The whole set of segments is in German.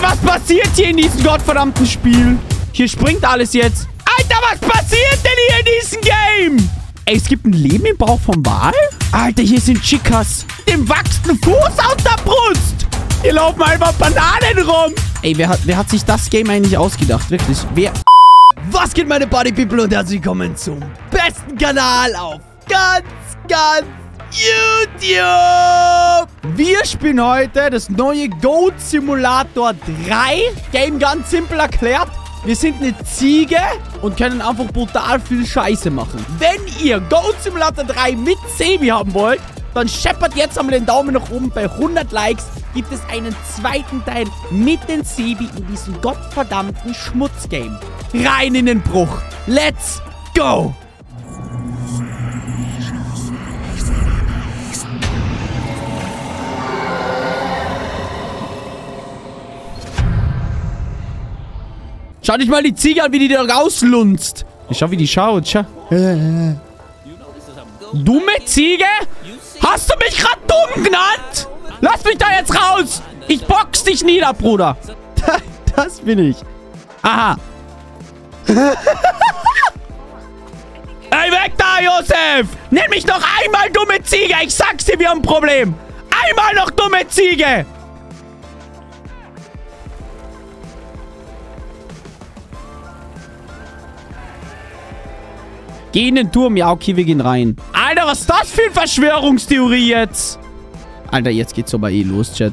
Ey, was passiert hier in diesem gottverdammten Spiel? Hier springt alles jetzt. Alter, was passiert denn hier in diesem Game? Ey, es gibt ein Leben im Bauch vom Wal? Alter, hier sind Chicas. Dem wächst ein Fuß aus der Brust. Hier laufen einfach Bananen rum. Ey, wer hat sich das Game eigentlich ausgedacht? Wirklich, wer... Was geht, meine Party People, und herzlich willkommen zum besten Kanal auf ganz YouTube. Wir spielen heute das neue Goat Simulator 3. Game ganz simpel erklärt. Wir sind eine Ziege und können einfach brutal viel Scheiße machen. Wenn ihr Goat Simulator 3 mit Sebi haben wollt, dann scheppert jetzt einmal den Daumen nach oben. Bei 100 Likes gibt es einen zweiten Teil mit den Sebi in diesem gottverdammten Schmutzgame. Rein in den Bruch. Let's go! Schau dich mal die Ziege an, wie die da rauslunzt. Schau, wie die schaut. Schau. Dumme Ziege? Hast du mich gerade dumm genannt? Lass mich da jetzt raus. Ich box dich nieder, Bruder. Das bin ich. Aha. Ey, weg da, Josef! Nenn mich noch einmal dumme Ziege! Ich sag's dir, wir haben ein Problem! Einmal noch dumme Ziege! Geh in den Turm. Ja, okay, wir gehen rein. Alter, was ist das für eine Verschwörungstheorie jetzt? Alter, jetzt geht's aber eh los, Chat.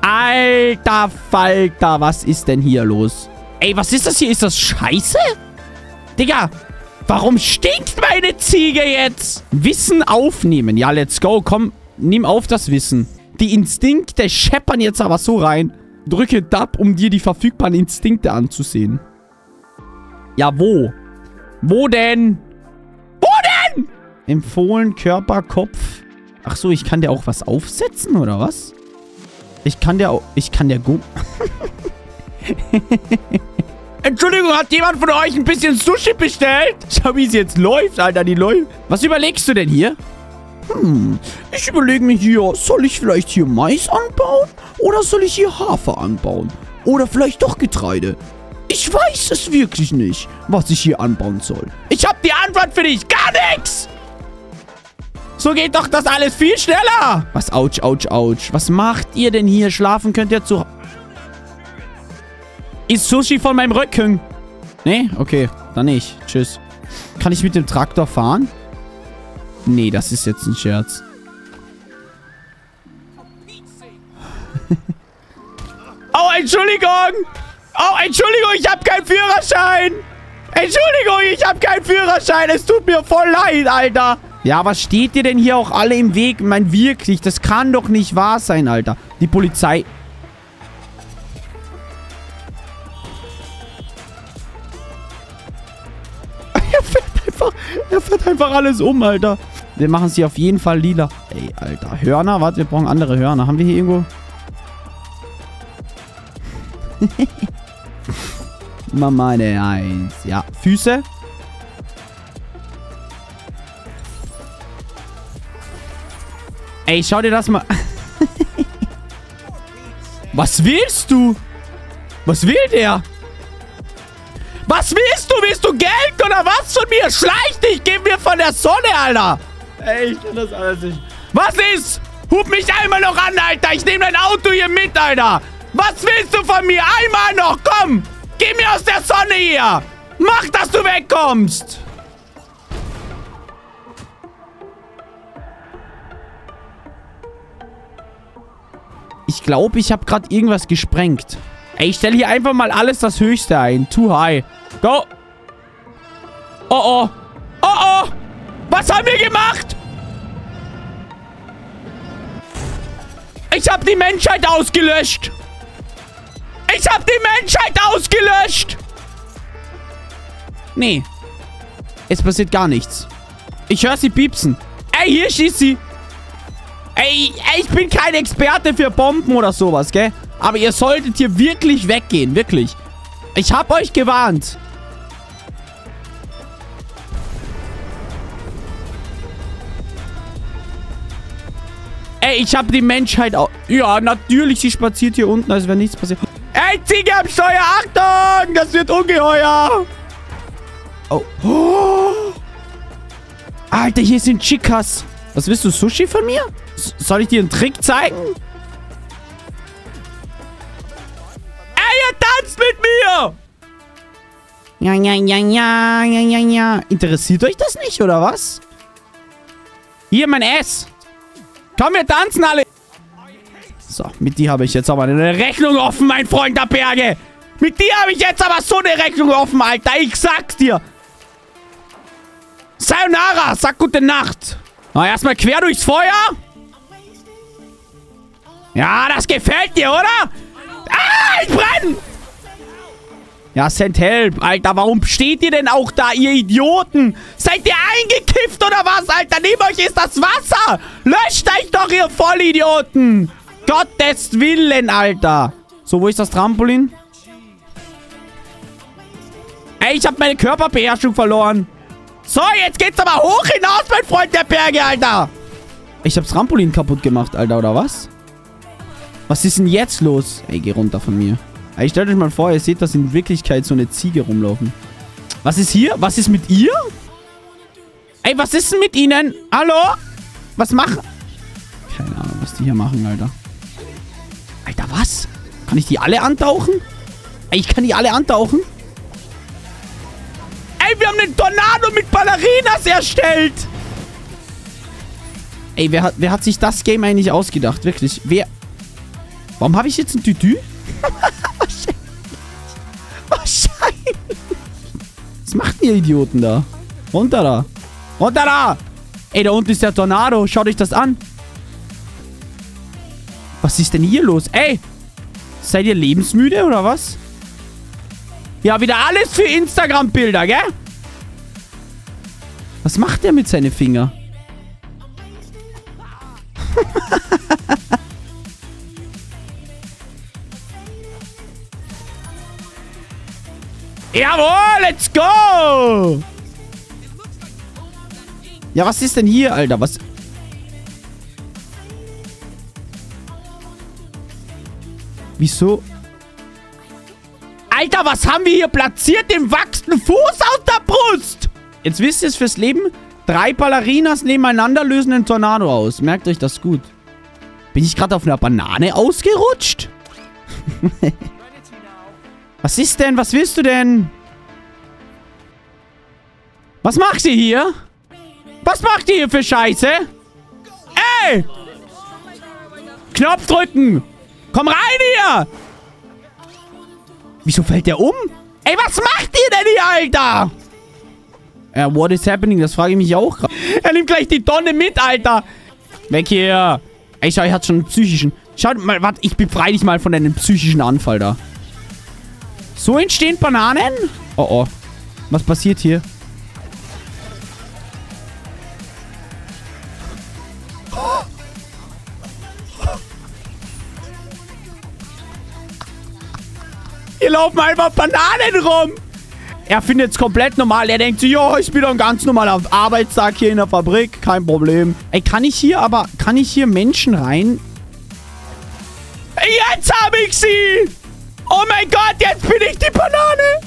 Alter Falter, was ist denn hier los? Ey, was ist das hier? Ist das Scheiße? Digga, warum stinkt meine Ziege jetzt? Wissen aufnehmen. Ja, let's go. Komm, nimm auf das Wissen. Die Instinkte scheppern jetzt aber so rein. Drücke Tab, um dir die verfügbaren Instinkte anzusehen. Ja, wo? Wo denn? Wo denn? Empfohlen, Körper, Kopf. Ach so, ich kann dir auch was aufsetzen, oder was? Ich kann dir Entschuldigung, hat jemand von euch ein bisschen Sushi bestellt? Schau, wie es jetzt läuft, Alter, die läuft. Was überlegst du denn hier? Ich überlege mir hier, soll ich vielleicht hier Mais anbauen? Oder soll ich hier Hafer anbauen? Oder vielleicht doch Getreide? Ich weiß es wirklich nicht, was ich hier anbauen soll. Ich habe die Antwort für dich. Gar nichts! So geht doch das alles viel schneller. Was, ouch, ouch, ouch. Was macht ihr denn hier? Schlafen könnt ihr zu... Ist Sushi von meinem Rücken? Nee? Okay, dann nicht. Tschüss. Kann ich mit dem Traktor fahren? Nee, das ist jetzt ein Scherz. Oh, Entschuldigung! Oh, Entschuldigung, ich habe keinen Führerschein! Entschuldigung, ich habe keinen Führerschein! Es tut mir voll leid, Alter! Ja, was steht dir denn hier auch alle im Weg? Ich meine, wirklich, das kann doch nicht wahr sein, Alter. Die Polizei... Er fährt einfach alles um, Alter. Wir machen sie auf jeden Fall lila. Ey, Alter. Hörner? Warte, wir brauchen andere Hörner. Haben wir hier irgendwo? Mama, eine Eins. Ja. Füße? Ey, schau dir das mal. Was willst du? Was will der? Was willst du? Willst du Geld oder was von mir? Schleich dich, gib mir von der Sonne, Alter. Ey, ich kann das alles nicht. Was ist? Hub mich einmal noch an, Alter. Ich nehme dein Auto hier mit, Alter. Was willst du von mir? Einmal noch, komm. Geh mir aus der Sonne hier. Mach, dass du wegkommst. Ich glaube, ich habe gerade irgendwas gesprengt. Ey, ich stelle hier einfach mal alles das Höchste ein. Too high. Go. Oh, oh. Oh, oh. Was haben wir gemacht? Ich habe die Menschheit ausgelöscht. Ich habe die Menschheit ausgelöscht. Nee. Es passiert gar nichts. Ich höre sie piepsen. Ey, hier schießt sie. Ey, ich bin kein Experte für Bomben oder sowas, gell? Aber ihr solltet hier wirklich weggehen. Wirklich. Ich habe euch gewarnt. Ey, ich habe die Menschheit auch... Ja, natürlich, sie spaziert hier unten, als wäre nichts passiert. Ey, Ziege am Steuer! Achtung! Das wird ungeheuer! Oh. Oh. Alter, hier sind Chicas. Was willst du, Sushi von mir? Soll ich dir einen Trick zeigen? Ey, ihr tanzt mit mir! Ja, ja, ja, ja, ja, ja, ja. Interessiert euch das nicht, oder was? Hier, mein Ass. Komm, wir tanzen alle. So, mit dir habe ich jetzt aber eine Rechnung offen, mein Freund der Berge. Mit dir habe ich jetzt aber so eine Rechnung offen, Alter. Ich sag's dir. Sayonara, sag gute Nacht. Na, erstmal quer durchs Feuer. Ja, das gefällt dir, oder? Ah, ich brenne! Ja, send help. Alter, warum steht ihr denn auch da, ihr Idioten? Seid ihr eingekifft oder was, Alter? Neben euch ist das Wasser. Löscht euch doch, ihr Vollidioten. Gottes Willen, Alter. So, wo ist das Trampolin? Ey, ich habe meine Körperbeherrschung verloren. So, jetzt geht's aber hoch hinaus, mein Freund der Berge, Alter. Ich hab's Trampolin kaputt gemacht, Alter, oder was? Was ist denn jetzt los? Ey, geh runter von mir. Ey, stellt euch mal vor, ihr seht, dass in Wirklichkeit so eine Ziege rumlaufen. Was ist hier? Was ist mit ihr? Ey, was ist denn mit ihnen? Hallo? Was machen? Keine Ahnung, was die hier machen, Alter. Alter, was? Kann ich die alle antauchen? Ey, ich kann die alle antauchen? Ey, wir haben einen Tornado mit Ballerinas erstellt. Ey, wer hat sich das Game eigentlich ausgedacht? Wirklich, wer? Warum habe ich jetzt ein Tütü? Wahrscheinlich. Was macht ihr Idioten da? Runter da. Runter da. Ey, da unten ist der Tornado. Schaut euch das an. Was ist denn hier los? Ey, seid ihr lebensmüde oder was? Ja, wieder alles für Instagram-Bilder, gell? Was macht der mit seinen Fingern? Jawohl, let's go! Ja, was ist denn hier, Alter? Was? Wieso? Alter, was haben wir hier platziert? Den wachsenden Fuß aus der Brust! Jetzt wisst ihr es fürs Leben. 3 Ballerinas nebeneinander lösen einen Tornado aus. Merkt euch das gut. Bin ich gerade auf einer Banane ausgerutscht? Was ist denn? Was willst du denn? Was macht ihr hier? Was macht ihr hier für Scheiße? Ey! Knopf drücken! Komm rein hier! Wieso fällt der um? Ey, was macht ihr denn hier, Alter? Ja, what is happening? Das frage ich mich auch gerade. Er nimmt gleich die Tonne mit, Alter. Weg hier. Ey, schau, ich hatte schon einen psychischen. Schau mal, warte, ich befreie dich mal von deinem psychischen Anfall da. So entstehen Bananen? Oh, oh. Was passiert hier? Hier laufen einfach Bananen rum. Er findet es komplett normal. Er denkt sich, jo, ich bin doch ein ganz normaler Arbeitstag hier in der Fabrik. Kein Problem. Ey, kann ich hier Menschen rein? Jetzt habe ich sie! Oh mein Gott, jetzt bin ich die Banane!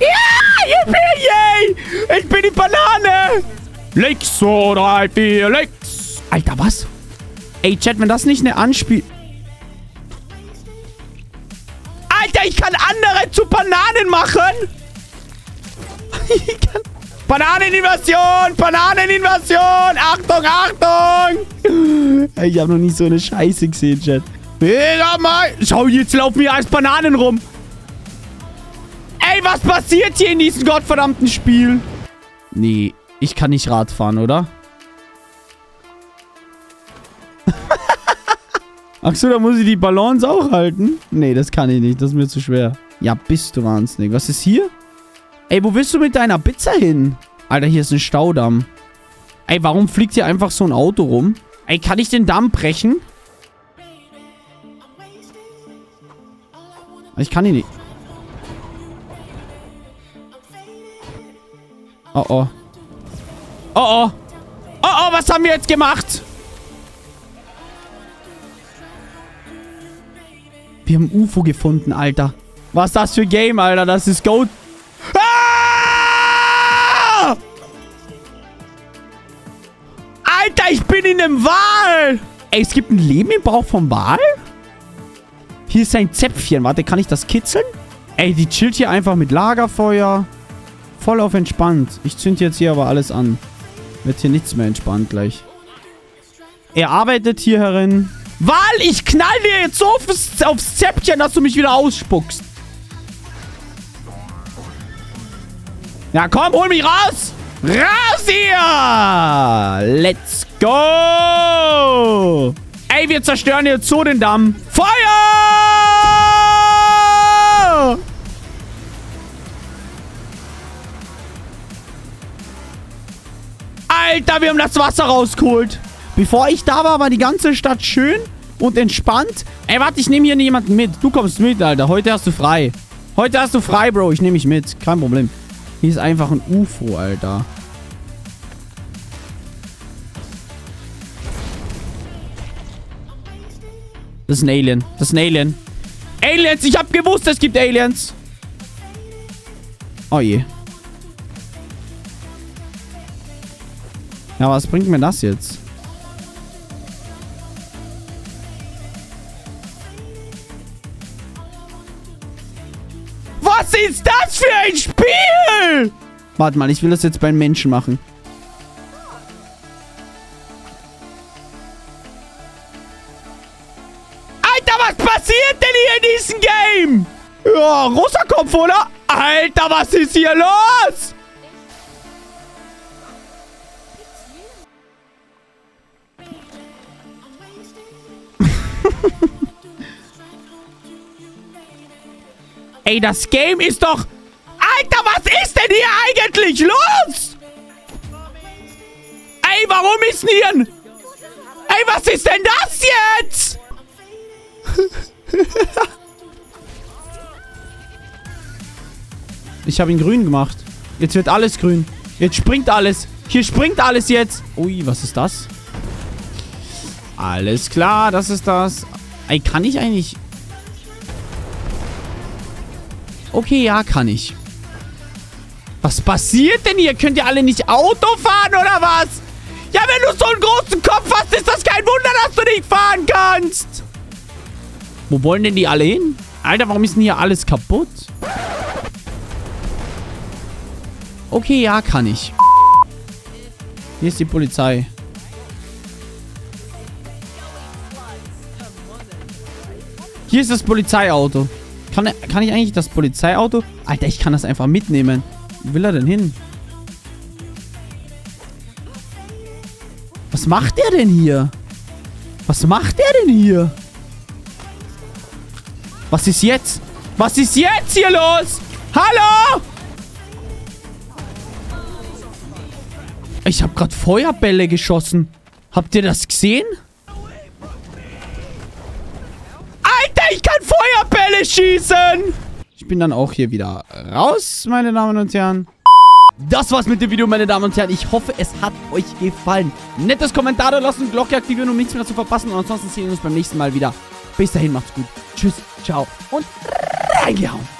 Ja, yay! Ich bin die Banane! Links, 2, 3, 4, links! Alter, was? Ey, Chat, wenn das nicht eine Anspiel... Alter, ich kann andere zu Bananen machen! Bananeninvasion! Bananeninvasion! Achtung, Achtung! Ey, ich habe noch nie so eine Scheiße gesehen, Chat. Mega mal. Schau, jetzt laufen hier als Bananen rum. Ey, was passiert hier in diesem gottverdammten Spiel? Nee, ich kann nicht Rad fahren, oder? Achso, da muss ich die Balance auch halten. Nee, das kann ich nicht. Das ist mir zu schwer. Ja, bist du wahnsinnig. Was ist hier? Ey, wo willst du mit deiner Pizza hin? Alter, hier ist ein Staudamm. Ey, warum fliegt hier einfach so ein Auto rum? Ey, kann ich den Damm brechen? Ich kann ihn nicht. Oh, oh. Oh, oh. Oh, oh, was haben wir jetzt gemacht? Wir haben ein UFO gefunden, Alter. Was ist das für ein Game, Alter? Das ist Goat. Ah! Alter, ich bin in einem Wal. Ey, es gibt ein Leben im Bauch vom Wal? Hier ist ein Zäpfchen. Warte, kann ich das kitzeln? Ey, die chillt hier einfach mit Lagerfeuer. Voll auf entspannt. Ich zünd jetzt hier aber alles an. Wird hier nichts mehr entspannt gleich. Er arbeitet hier herin. Wal, ich knall dir jetzt so aufs Zäpfchen, dass du mich wieder ausspuckst. Ja, komm, hol mich raus. Raus hier. Let's go. Ey, wir zerstören hier zu den Damm. Feuer! Alter, wir haben das Wasser rausgeholt. Bevor ich da war die ganze Stadt schön und entspannt. Ey, warte, ich nehme hier jemanden mit. Du kommst mit, Alter. Heute hast du frei. Heute hast du frei, Bro. Ich nehme mich mit. Kein Problem. Hier ist einfach ein UFO, Alter. Das ist ein Alien. Das ist ein Alien. Aliens! Ich hab gewusst, es gibt Aliens. Oh je. Ja, was bringt mir das jetzt? Was ist das für ein Spiel? Warte mal, ich will das jetzt beim Menschen machen. Alter, was passiert denn hier in diesem Game? Ja, rosa Kopf, oder? Alter, was ist hier los? Ey, das Game ist doch... Alter, was ist denn hier eigentlich los? Ey, warum ist denn hier... Ey, was ist denn das jetzt? Ich habe ihn grün gemacht. Jetzt wird alles grün. Jetzt springt alles. Hier springt alles jetzt. Ui, was ist das? Alles klar, das ist das. Ey, kann ich eigentlich... Okay, ja, kann ich. Was passiert denn hier? Könnt ihr alle nicht Auto fahren, oder was? Ja, wenn du so einen großen Kopf hast, ist das kein Wunder, dass du nicht fahren kannst. Wo wollen denn die alle hin? Alter, warum ist denn hier alles kaputt? Okay, ja, kann ich. Hier ist die Polizei. Hier ist das Polizeiauto. Kann ich eigentlich das Polizeiauto? Alter, ich kann das einfach mitnehmen. Wo will er denn hin? Was macht der denn hier? Was macht der denn hier? Was ist jetzt? Was ist jetzt hier los? Hallo? Ich habe gerade Feuerbälle geschossen. Habt ihr das gesehen? Feuerbälle schießen! Ich bin dann auch hier wieder raus, meine Damen und Herren. Das war's mit dem Video, meine Damen und Herren. Ich hoffe, es hat euch gefallen. Nettes Kommentar da lassen, Glocke aktivieren, um nichts mehr zu verpassen. Und ansonsten sehen wir uns beim nächsten Mal wieder. Bis dahin, macht's gut. Tschüss, ciao und reingehauen.